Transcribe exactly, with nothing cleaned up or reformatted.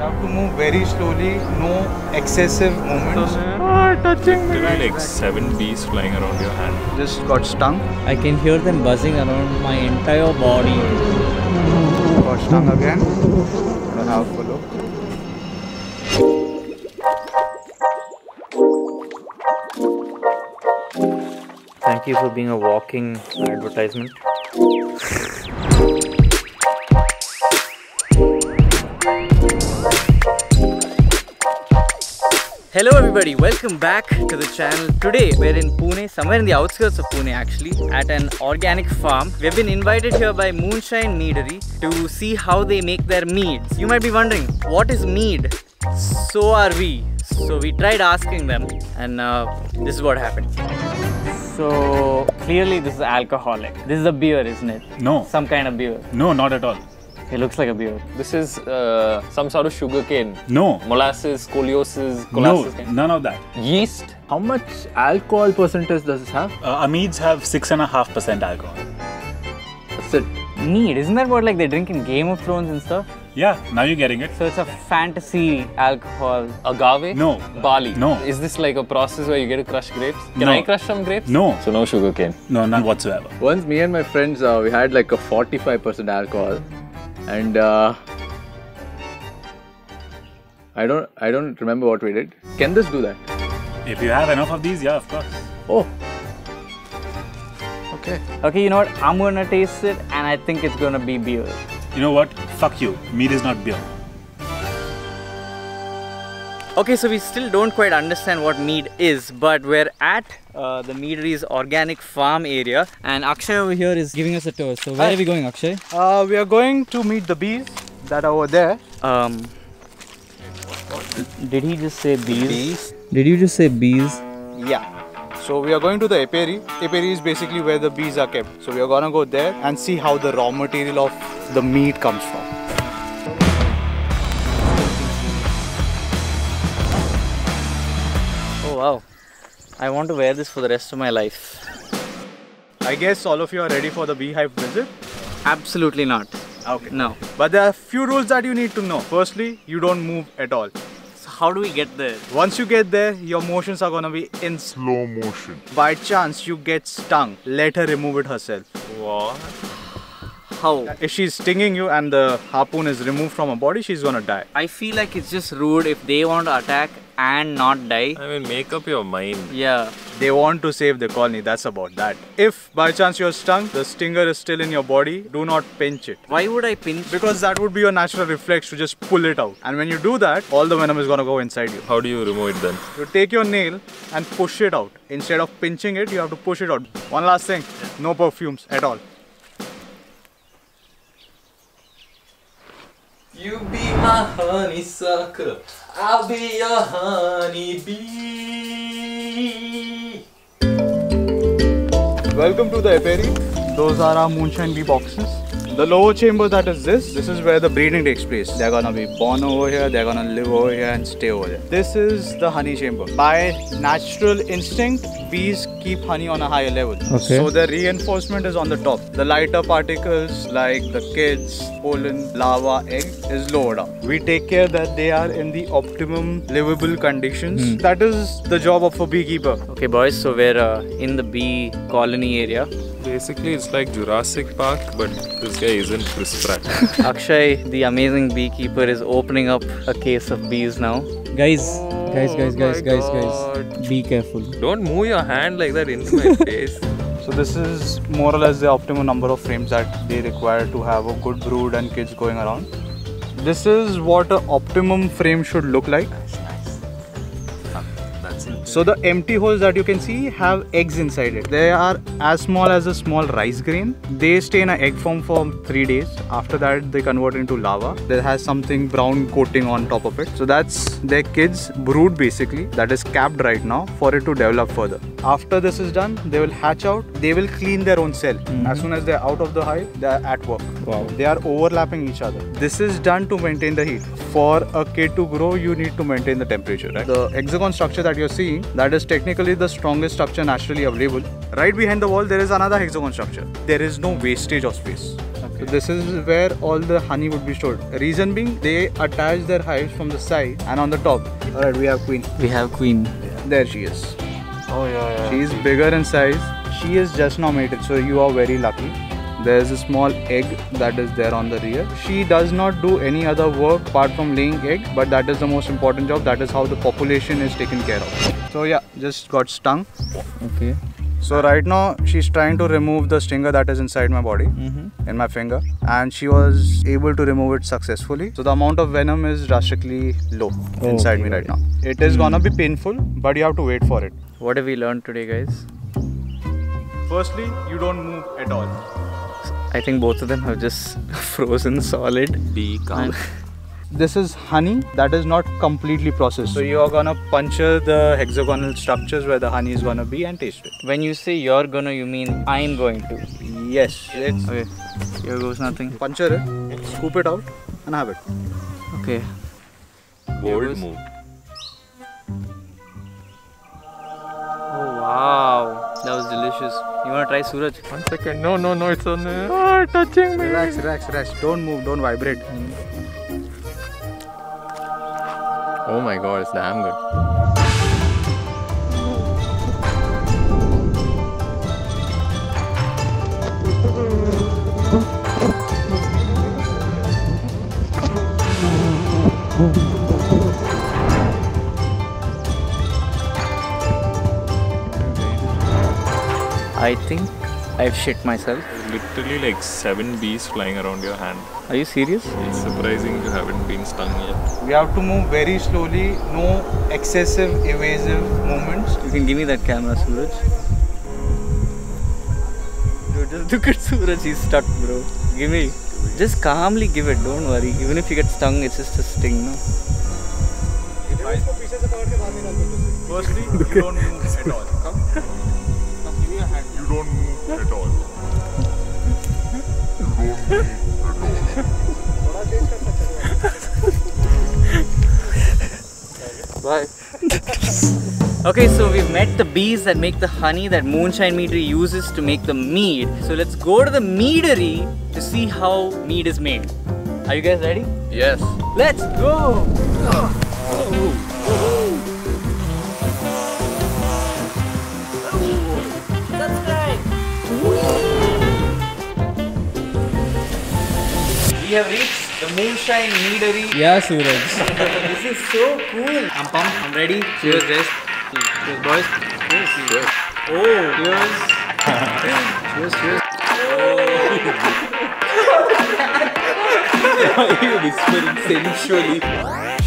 You have to move very slowly, no excessive movements. Oh, touching me. There are like seven bees flying around your hand. Just got stung. I can hear them buzzing around my entire body. Got stung again. Now have a look. Thank you for being a walking advertisement. Hello everybody, welcome back to the channel. Today we're in Pune, somewhere in the outskirts of Pune actually, at an organic farm. We've been invited here by Moonshine Meadery to see how they make their meads. You might be wondering, what is mead? So are we. So we tried asking them and uh, this is what happened. So clearly this is alcoholic. This is a beer, isn't it? No. Some kind of beer. No, not at all. It looks like a beer. This is uh, some sort of sugar cane. No. Molasses, scoliosis, colossus. No, none of that. Yeast. How much alcohol percentage does this have? Uh, meads have six and a half percent alcohol. That's it. Mead, isn't that what like they drink in Game of Thrones and stuff? Yeah, now you're getting it. So it's a fantasy alcohol. Agave? No. Barley? No. Is this like a process where you get to crush grapes? Can no. I crush some grapes? No. So no sugar cane? No, none whatsoever. Once me and my friends, uh, we had like a forty-five percent alcohol. And uh, I don't, I don't remember what we did. Can this do that? If you have enough of these, yeah, of course. Oh. Okay. Okay, you know what? I'm gonna taste it, and I think it's gonna be beer. You know what? Fuck you. Mead is not beer. Okay, so we still don't quite understand what mead is, but we're at uh, the Meadery's organic farm area, and Akshay over here is giving us a tour. So where Hi. are we going, Akshay? Uh, we are going to meet the bees that are over there. Um, did he just say bees? bees? Did you just say bees? Yeah. So we are going to the apiary. Apiary is basically where the bees are kept. So we are gonna go there and see how the raw material of the mead comes from. Wow, I want to wear this for the rest of my life. I guess all of you are ready for the beehive visit? Absolutely not. Okay. No. But there are a few rules that you need to know. Firstly, you don't move at all. So how do we get there? Once you get there, your motions are gonna be in slow motion. By chance, you get stung. Let her remove it herself. What? How? If she's stinging you and the harpoon is removed from her body, she's gonna die. I feel like it's just rude if they want to attack and not die. I mean, make up your mind. Yeah. They want to save the colony, that's about that. If by chance you're stung, the stinger is still in your body, do not pinch it. Why would I pinch? Because that would be your natural reflex to just pull it out. And when you do that, all the venom is gonna go inside you. How do you remove it then? You take your nail and push it out. Instead of pinching it, you have to push it out. One last thing, no perfumes at all. You be my honeysuckle, I'll be your honeybee. Welcome to the apiary. Those are our moonshine bee boxes. The lower chamber that is this, this is where the breeding takes place. They're gonna be born over here, they're gonna live over here and stay over there. This is the honey chamber. By natural instinct, bees keep honey on a higher level. Okay. So the reinforcement is on the top. The lighter particles like the kids, pollen, larva, egg is lower down. We take care that they are in the optimum livable conditions. Mm. That is the job of a beekeeper. Okay boys, so we're uh, in the bee colony area. Basically, it's like Jurassic Park, but this guy isn't Chris Pratt. Akshay, the amazing beekeeper, is opening up a case of bees now. Guys, oh guys, guys, guys, guys, God. guys, be careful. Don't move your hand like that into my face. So this is more or less the optimum number of frames that they require to have a good brood and kids going around. This is what an optimum frame should look like. So the empty holes that you can see have eggs inside it. They are as small as a small rice grain. They stay in an egg form for three days. After that, they convert into larva. There has something brown coating on top of it. So that's their kids' brood basically that is capped right now for it to develop further. After this is done, they will hatch out. They will clean their own cell. Mm-hmm. As soon as they're out of the hive, they're at work. Wow. They are overlapping each other. This is done to maintain the heat. For a kid to grow, you need to maintain the temperature, right? The hexagon structure that you're seeing, that is technically the strongest structure naturally available. Right behind the wall, there is another hexagon structure. There is no wastage of space. Okay. So this is where all the honey would be stored. Reason being, they attach their hives from the side and on the top. All right, we have queen. We have queen. Yeah. There she is. Oh yeah, yeah. She is bigger in size. She is just now mated, so you are very lucky. There is a small egg that is there on the rear. She does not do any other work apart from laying egg, but that is the most important job. That is how the population is taken care of. So yeah, just got stung. Okay. So right now she's trying to remove the stinger that is inside my body, mm-hmm. in my finger, and she was able to remove it successfully. So the amount of venom is drastically low oh, inside okay, me right okay. now. It is gonna be painful, but you have to wait for it. What have we learned today, guys? Firstly, you don't move at all. I think both of them have just frozen solid. Be calm. This is honey that is not completely processed. So you are gonna puncture the hexagonal structures where the honey is gonna be and taste it. When you say you're gonna, you mean I'm going to. Yes. It's okay. Here goes nothing. Puncture it, scoop it out, and have it. Okay. Bold move. Oh wow. That was delicious. You wanna try, Suraj? One second. No, no, no. It's on. Ah, touching me. Relax, relax, relax. Don't move. Don't vibrate. Oh my God, it's damn good. I think I've shit myself. Literally like seven bees flying around your hand. Are you serious? It's surprising you haven't been stung yet. We have to move very slowly, no excessive, evasive movements. You can give me that camera, Suraj. Dude, just look at Suraj, he's stuck, bro. Give me. Just calmly give it, don't worry. Even if you get stung, it's just a sting, no? Firstly, you don't move at all. Come. Come, give me a hand. You don't move at all. Bye. Okay, so we've met the bees that make the honey that Moonshine Meadery uses to make the mead. So let's go to the meadery to see how mead is made. Are you guys ready? Yes. Let's go! Oh. We have reached the Moonshine Meadery. Yeah, Suraj. This is so cool. I'm pumped. I'm ready. Cheers, guys. Cheers, boys. Cheers. Cheers. Oh. Cheers. Cheers. Cheers. Oh. You whispered sensually.